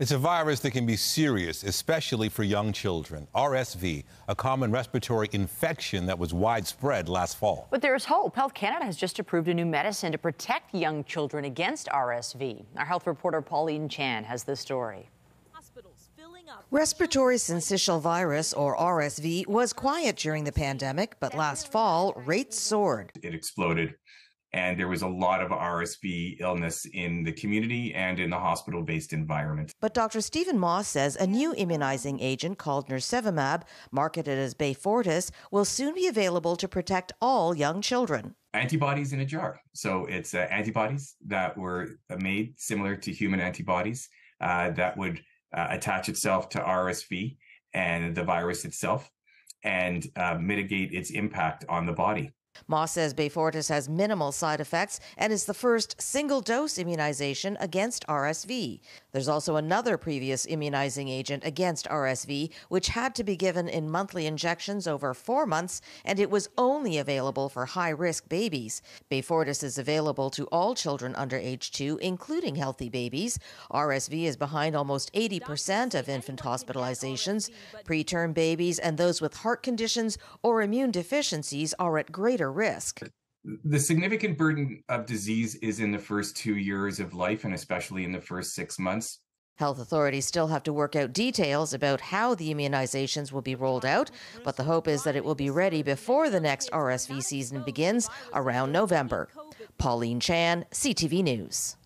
It's a virus that can be serious, especially for young children. RSV, a common respiratory infection that was widespread last fall. But there's hope. Health Canada has just approved a new medicine to protect young children against RSV. Our health reporter Pauline Chan has the story. Respiratory syncytial virus, or RSV, was quiet during the pandemic, but last fall, rates soared. It exploded, and there was a lot of RSV illness in the community and in the hospital-based environment. But Dr. Stephen Moss says a new immunizing agent called Nirsevimab, marketed as Beyfortus, will soon be available to protect all young children. Antibodies in a jar. So it's antibodies that were made similar to human antibodies that would attach itself to RSV and the virus itself and mitigate its impact on the body. Moss says Beyfortus has minimal side effects and is the first single-dose immunization against RSV. There's also another previous immunizing agent against RSV, which had to be given in monthly injections over 4 months, and it was only available for high-risk babies. Beyfortus is available to all children under age 2, including healthy babies. RSV is behind almost 80% of infant hospitalizations. Preterm babies and those with heart conditions or immune deficiencies are at greater risk. The significant burden of disease is in the first 2 years of life, and especially in the first 6 months. Health authorities still have to work out details about how the immunizations will be rolled out, but the hope is that it will be ready before the next RSV season begins around November. Pauline Chan, CTV News.